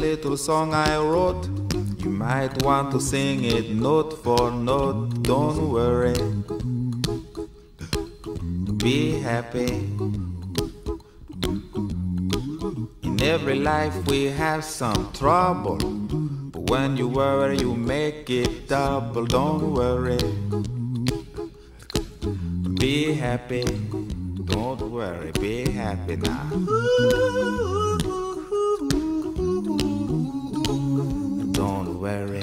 little song I wrote. You might want to sing it note for note. Don't worry, be happy. In every life we have some trouble, but when you worry you make it double. Don't worry, be happy. Don't worry, be happy now. Don't worry,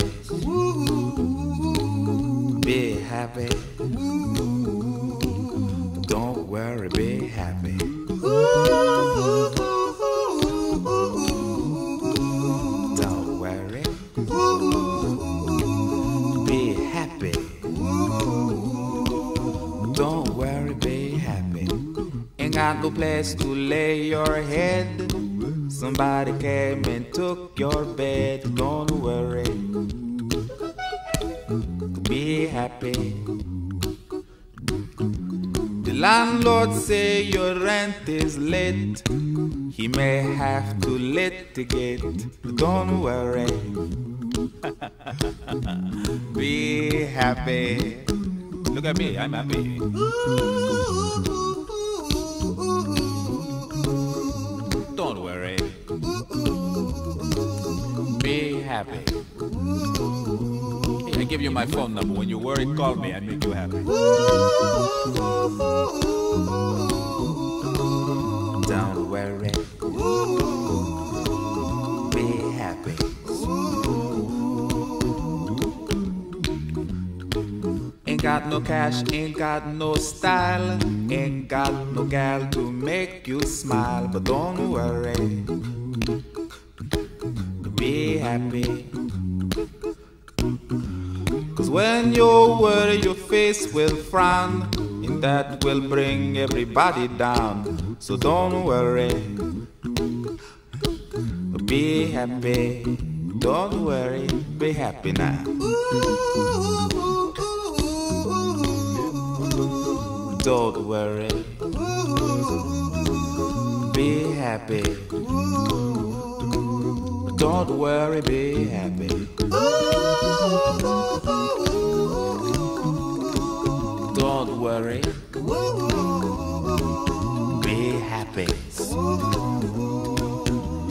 be happy. Don't worry, be happy. Don't worry, be happy. Don't worry, be happy. Ain't got no place to lay your head. Somebody came and took your bed. Don't worry, be happy. The landlord say your rent is late. He may have to litigate. Don't worry, be happy. Look at me, I'm happy. Don't worry, be happy. I give you my phone number. When you worry, call me. I make you happy. Don't worry, be happy. Ain't got no cash, ain't got no style, ain't got no gal to make you smile, but don't worry, be happy. Cause when you worry your face will frown, and that will bring everybody down. So don't worry, be happy. Don't worry, be happy now. Don't worry, be happy. Don't worry, be happy. Don't worry, be happy.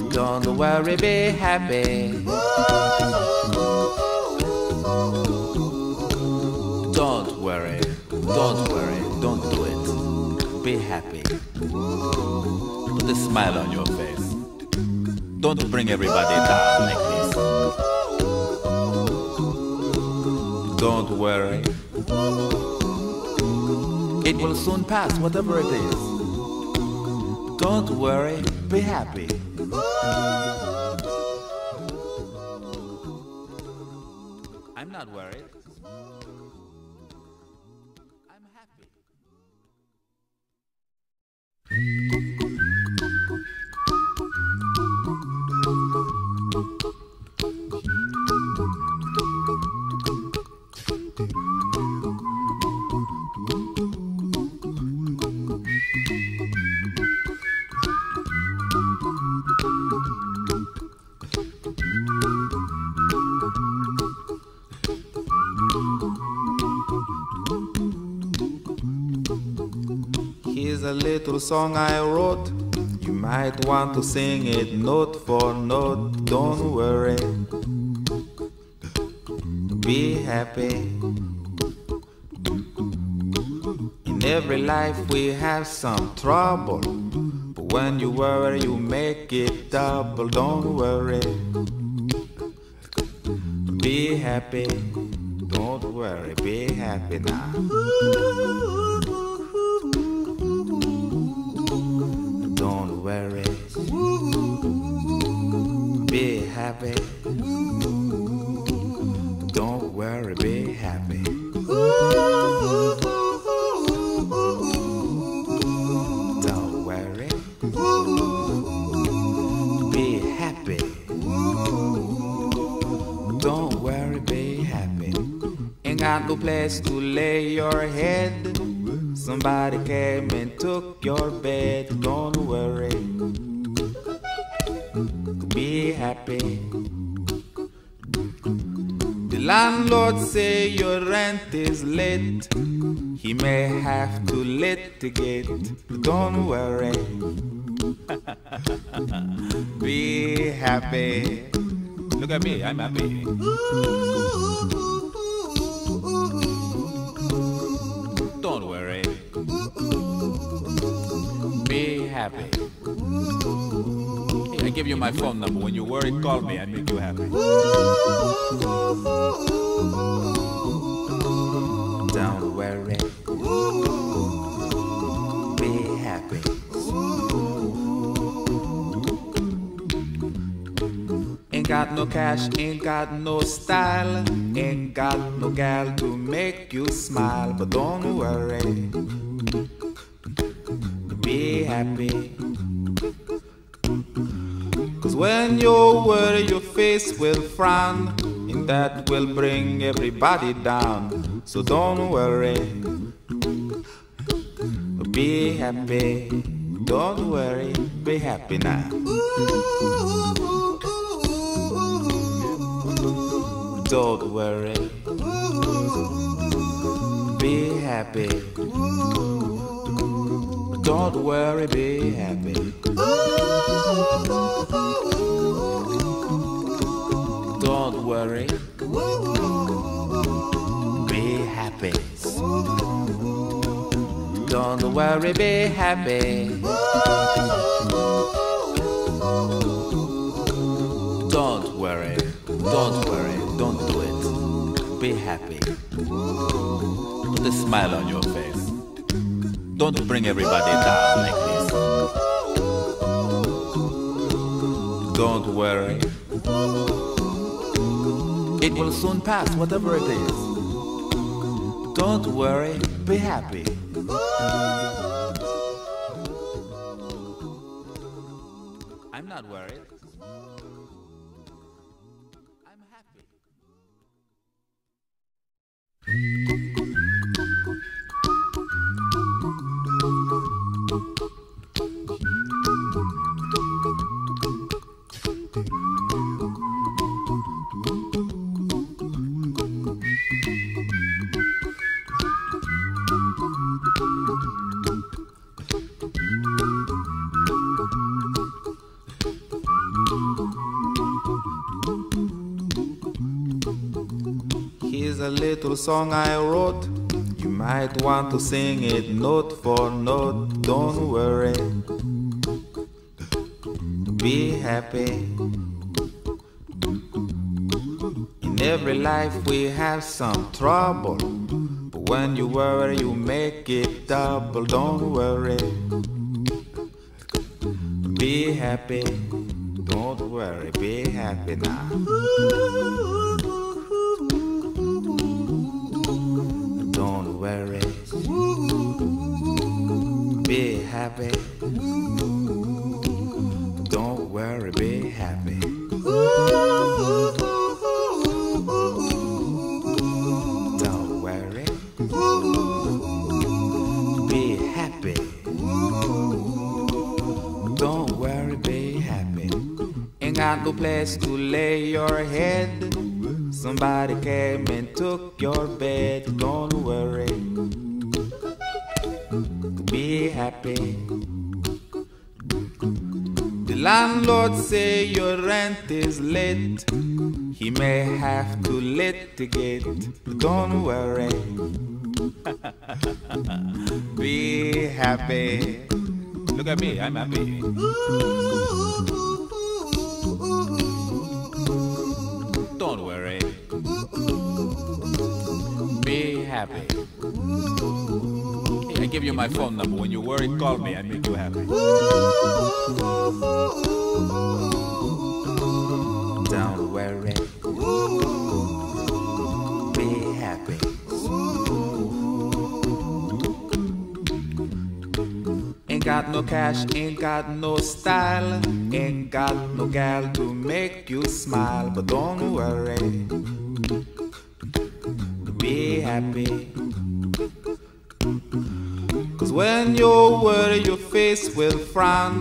Don't worry, be happy. Don't worry, don't worry, don't do it. Be happy. Put a smile on your face. Don't bring everybody down like this. Don't worry, it will soon pass, whatever it is. Don't worry, be happy. I'm not worried, I'm happy. Little song I wrote, you might want to sing it note for note. Don't worry, be happy. In every life we have some trouble, but when you worry you make it double. Don't worry, be happy. Don't worry, be happy now. Don't worry, be happy. Don't worry, be happy. Don't worry, be happy. Don't worry, be happy. Ain't got no place to lay your head. Somebody came and took your bed. Don't worry, be happy. The landlord say your rent is late. He may have to litigate, but don't worry. Be happy. Look at me, I'm happy. Don't worry. Be happy. I give you my phone number. When you worry, call me. I make you happy. Don't worry. Be happy. Ain't got no cash, ain't got no style, ain't got no gal to make you smile, but don't worry. Be happy. When you worry, your face will frown, and that will bring everybody down. So don't worry, be happy. Don't worry, be happy now. Don't worry, be happy. Don't worry, be happy. Don't worry, be happy. Don't worry, be happy. Don't worry, don't worry, don't do it. Be happy. Put a smile on your face. Don't bring everybody down like this. Don't worry. It will soon pass, whatever it is. Don't worry, be happy. I'm not worried. I'm happy. A little song I wrote, you might want to sing it note for note. Don't worry, be happy. In every life we have some trouble, but when you worry you make it double. Don't worry, be happy. Don't worry, be happy now. Don't worry, be happy. Don't worry, be happy. Don't worry, be happy. Don't worry, be happy. Ain't got no place to lay your head. Somebody came and took your bed. Don't worry, be happy. The landlord say your rent is late. He may have to litigate. Don't worry, be happy. Look at me, I'm happy. Don't worry. Be happy. I give you my phone number. When you worry, call me. I make you happy. Don't worry. Be happy. Ain't got no cash, ain't got no style, ain't got no gal to make you smile, but don't worry. Be happy. 'Cause when you worry, your face will frown,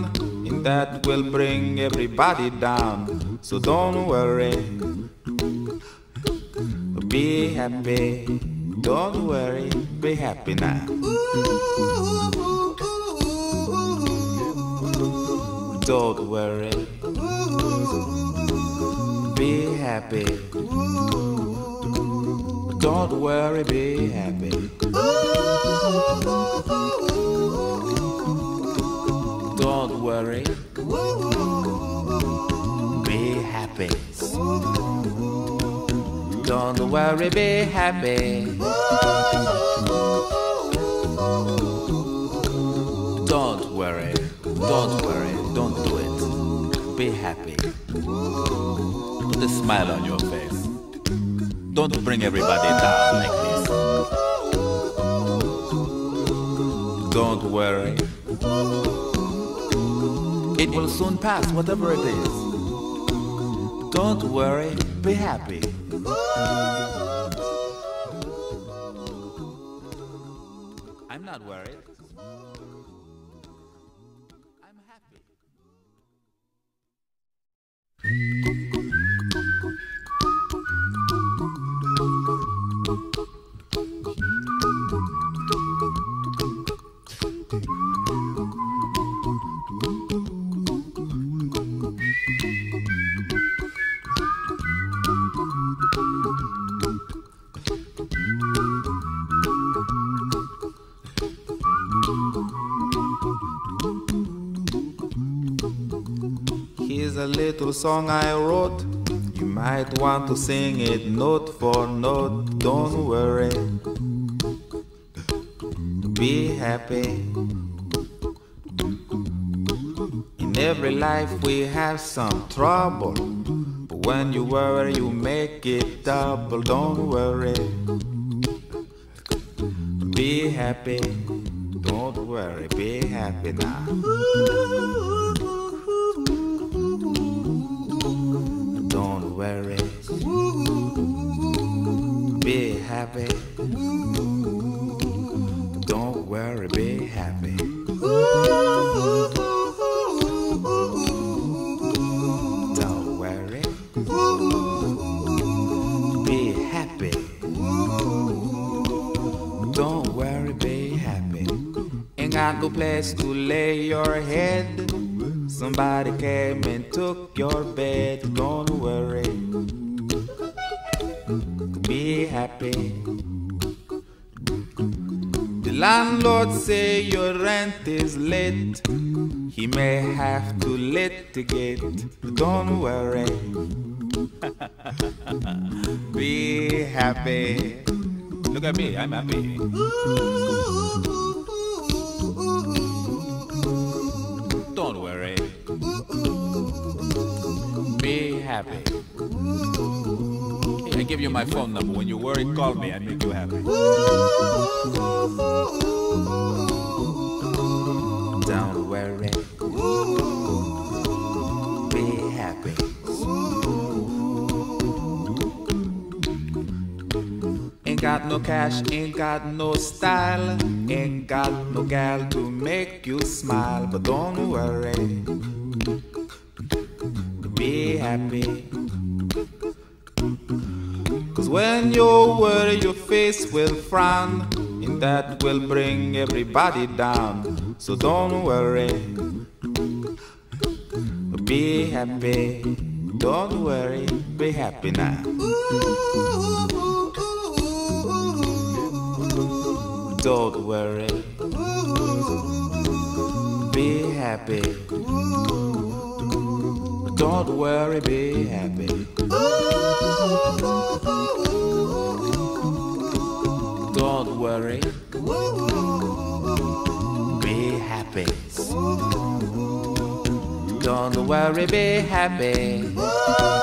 and that will bring everybody down. so don't worry, be happy, don't worry, be happy now. Don't worry, be happy, don't worry, be happy. Don't worry, be happy. Don't worry, be happy. Don't worry, don't worry, don't do it. Be happy. Put a smile on your face. Don't bring everybody down like this. Don't worry. It will soon pass, whatever it is. Don't worry, be happy. I'm not worried. I'm happy. Here's a little song I wrote. You might want to sing it note for note. Don't worry, be happy. In every life we have some trouble, but when you worry you make it double. Don't worry, be happy. Don't worry, be happy now. Don't worry, be happy. Don't worry, be happy. Don't worry, be happy. Don't worry, be happy. Ain't got no place to lay your head. Somebody came and took your bed. Don't worry, be happy. The landlord say your rent is late. He may have to litigate. Don't worry, be happy. Look at me, I'm happy. Don't worry, be happy. I give you my phone number. When you worry, call me. I make you happy. Don't worry, be happy. Ain't got no cash, ain't got no style, ain't got no gal to make you smile, but don't worry, be happy. Cause when you worry your face will frown, and that will bring everybody down. So don't worry, be happy. Don't worry, be happy now. Don't worry, be happy. Don't worry, be happy. Don't worry, be happy. Don't worry, be happy.